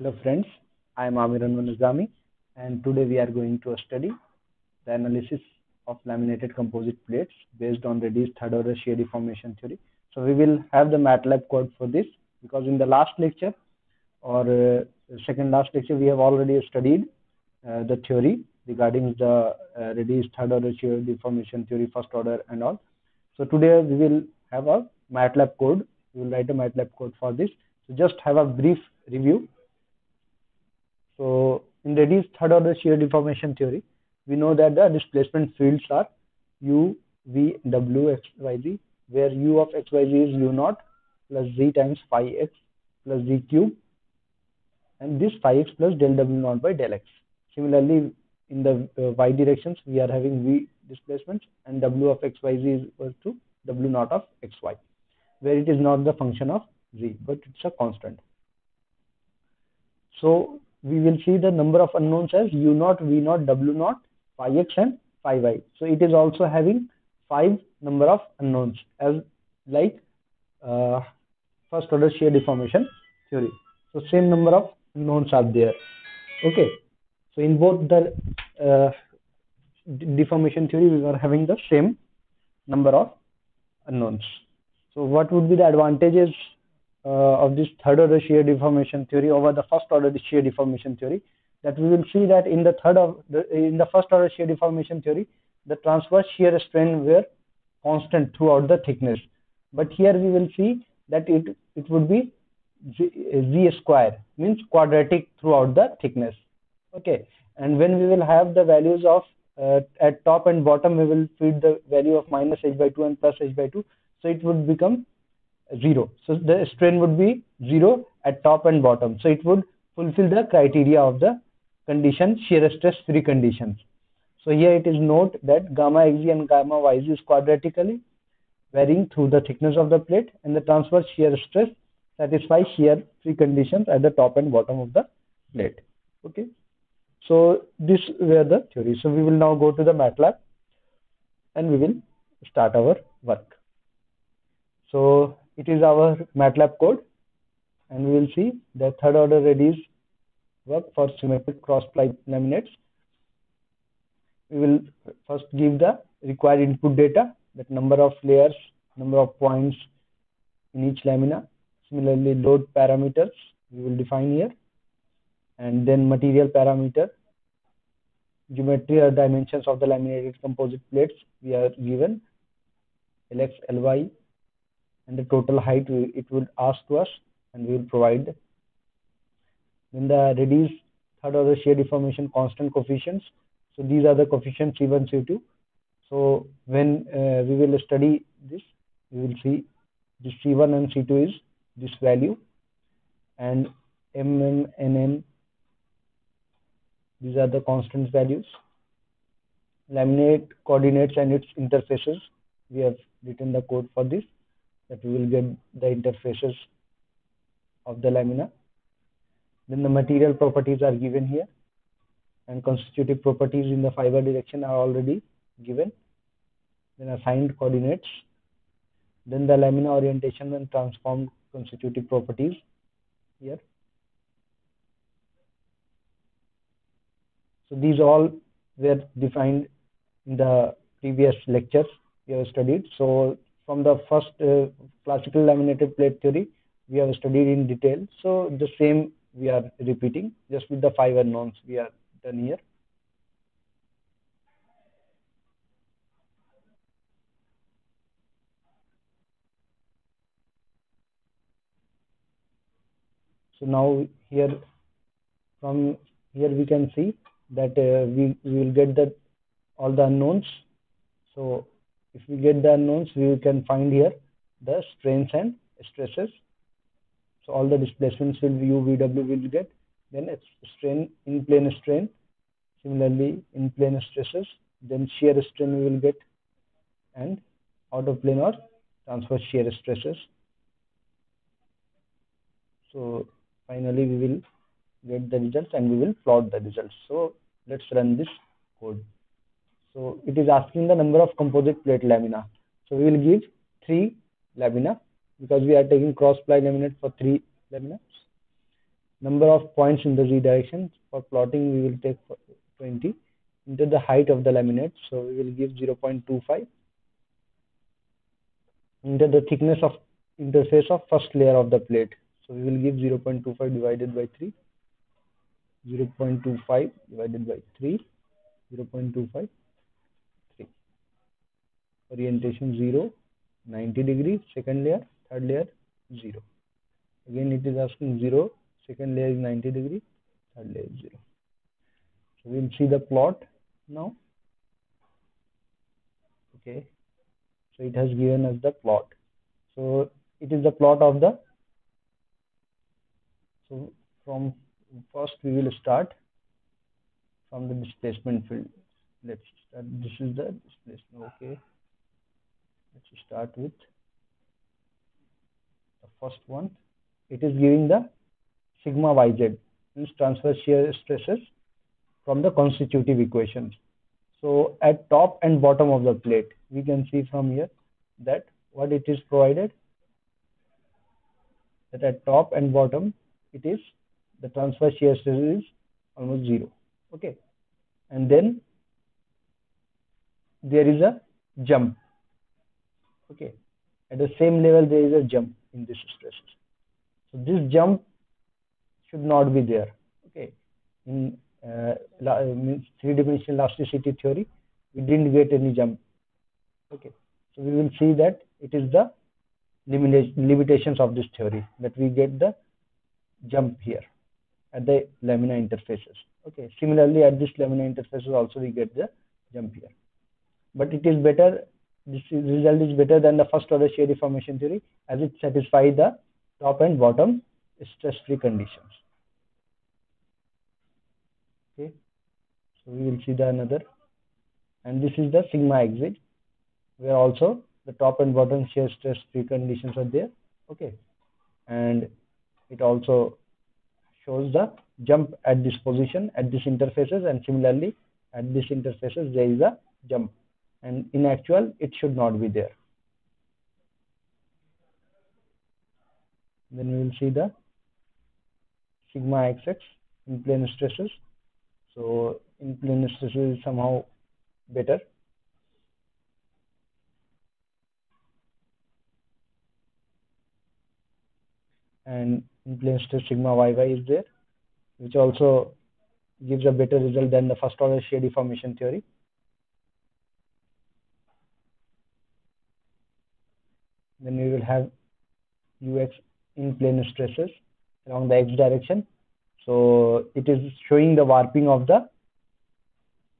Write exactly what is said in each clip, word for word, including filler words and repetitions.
Hello friends, I am Aamir Nezami and today we are going to study the analysis of laminated composite plates based on Reddy's third order shear deformation theory. So we will have the MATLAB code for this, because in the last lecture or uh, second last lecture we have already studied uh, the theory regarding the uh, Reddy's third order shear deformation theory, first order and all. So today we will have a MATLAB code. We will write a MATLAB code for this. So just have a brief review. So in Reddy's third order shear deformation theory, we know that the displacement fields are u, v, w, x, y, z, where u of x, y, z is u naught plus z times phi x plus z cube, and this phi x plus del w naught by del x. Similarly, in the uh, y directions, we are having v displacements, and w of x, y, z is equal to w naught of x, y, where it is not the function of z, but it's a constant. So we will see the number of unknowns as u naught, v naught, w naught, phi x and phi y. So it is also having five number of unknowns, as like uh, first order shear deformation theory. So same number of unknowns are there. Okay. So in both the uh, deformation theory, we are having the same number of unknowns. So what would be the advantages Uh, of this third order shear deformation theory over the first order shear deformation theory? That we will see that in the third of the, in the first order shear deformation theory, the transverse shear strain were constant throughout the thickness, but here we will see that it it would be z, z square, means quadratic throughout the thickness. Okay, and when we will have the values of uh, at top and bottom, we will feed the value of minus h by two and plus h by two, so it would become zero. So the strain would be zero at top and bottom. So it would fulfill the criteria of the condition shear stress free conditions. So here it is note that gamma xz and gamma yz is quadratically varying through the thickness of the plate, and the transverse shear stress satisfies shear free conditions at the top and bottom of the plate. Okay. So this were the theory. So we will now go to the MATLAB and we will start our work. So it is our MATLAB code, and we will see the third order Reddy's work for symmetric cross ply laminates. We will first give the required input data, that number of layers, number of points in each lamina. Similarly, load parameters we will define here, and then material parameter, geometry or dimensions of the laminated composite plates we are given, L X, L Y. And the total height it will ask to us, and we will provide. Then the Reddy's third order shear deformation constant coefficients. So these are the coefficients C one, C two. So when uh, we will study this, we will see this C one and C two is this value, and M, M, N, N. These are the constant values. Laminate coordinates and its interfaces. We have written the code for this, that we will get the interfaces of the lamina. Then the material properties are given here, and constitutive properties in the fiber direction are already given. Then assigned coordinates. Then the lamina orientation and transformed constitutive properties here. So these all were defined in the previous lectures we have studied. So from the first uh, classical laminated plate theory, we have studied in detail. So the same we are repeating, just with the five unknowns we are done here. So now here, from here we can see that uh, we, we will get that all the unknowns. So if we get the unknowns, we can find here the strains and stresses. So all the displacements will be u, v, w will get. Then it's strain, in plane strain. Similarly, in plane stresses. Then shear strain we will get, and out of plane or transverse shear stresses. So finally, we will get the results and we will plot the results. So let's run this code. So it is asking the number of composite plate lamina. So we will give three lamina, because we are taking cross ply laminate for three lamina. number of points in the redirection. For plotting, we will take twenty into the height of the laminate. So we will give zero point two five into the thickness of interface of first layer of the plate. So we will give zero point two five divided by three, zero point two five divided by three, zero point two five, three. Orientation zero, ninety degrees, second layer, third layer, zero. Again, it is asking zero, second layer is ninety degrees, third layer is zero. So we will see the plot now. Okay. So it has given us the plot. So it is the plot of the, so from first we will start from the displacement field. Let's start, this is the displacement, okay. Let's start with the first one. It is giving the sigma yz, means transfer shear stresses from the constitutive equations. So at top and bottom of the plate, we can see from here that what it is provided, that at top and bottom, it is the transfer shear stress is almost zero. Okay. And then there is a jump. Okay. At the same level, there is a jump in this stress. So this jump should not be there. Okay. In uh, three-dimensional elasticity theory, we didn't get any jump. Okay. So we will see that it is the limitations of this theory that we get the jump here at the lamina interfaces. Okay. Similarly, at this lamina interfaces also we get the jump here. But it is better, this is, result is better than the first order shear deformation theory, as it satisfies the top and bottom stress-free conditions. Okay. So we will see the another. And this is the sigma exit, where also the top and bottom shear stress-free conditions are there. Okay. And it also shows the jump at this position, at these interfaces, and similarly at these interfaces there is a jump, and in actual it should not be there. Then we will see the sigma xx in plane stresses. So in plane stresses is somehow better. And in plane stress sigma yy is there, which also gives a better result than the first order shear deformation theory. Then we will have ux in plane stresses along the x direction. So it is showing the warping of the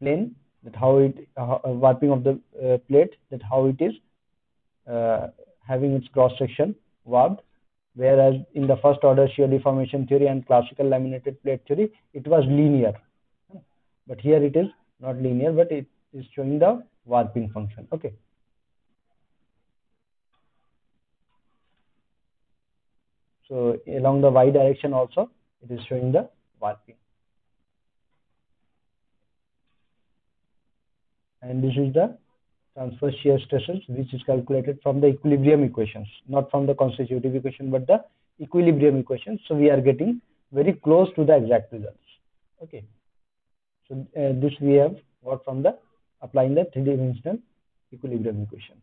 plane, that how it uh, warping of the uh, plate, that how it is uh, having its cross section warped. Whereas in the first order shear deformation theory and classical laminated plate theory, it was linear. But here it is not linear, but it is showing the warping function. Okay. So along the y direction also, it is showing the warping. And this is the transfer shear stresses, which is calculated from the equilibrium equations, not from the constitutive equation, but the equilibrium equations. So we are getting very close to the exact results. Okay. So uh, this we have got from the applying the three-dimensional equilibrium equations.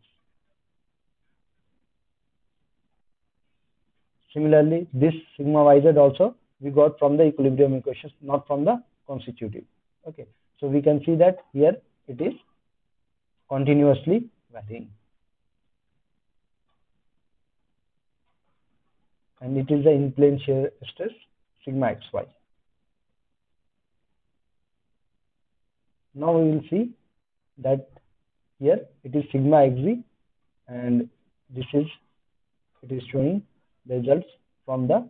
Similarly, this sigma yz also we got from the equilibrium equations, not from the constitutive. Okay. So we can see that here it is continuously varying. And it is the in plane shear stress sigma xy. Now we will see that here it is sigma xz, and this is it is showing the results from the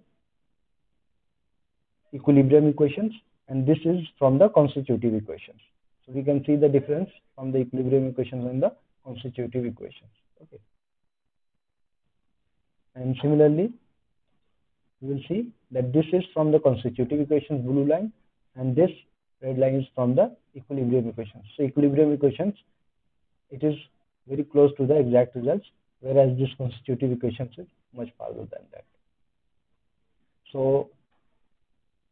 equilibrium equations, and this is from the constitutive equations. So we can see the difference from the equilibrium equations and the constitutive equations. Okay. And similarly, you will see that this is from the constitutive equations, blue line, and this red line is from the equilibrium equations. So equilibrium equations, it is very close to the exact results, whereas this constitutive equations is much farther than that. So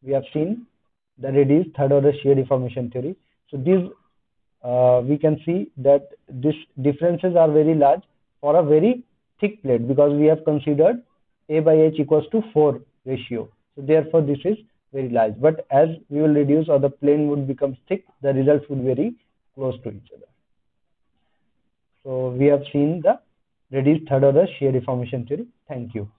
we have seen the Reddy's third order shear deformation theory. So these uh, we can see that these differences are very large for a very thick plate, because we have considered A by H equals to four ratio. So therefore this is very large. But as we will reduce or the plane would become thick, the results would vary close to each other. So we have seen the Reddy's third order shear deformation theory. Thank you.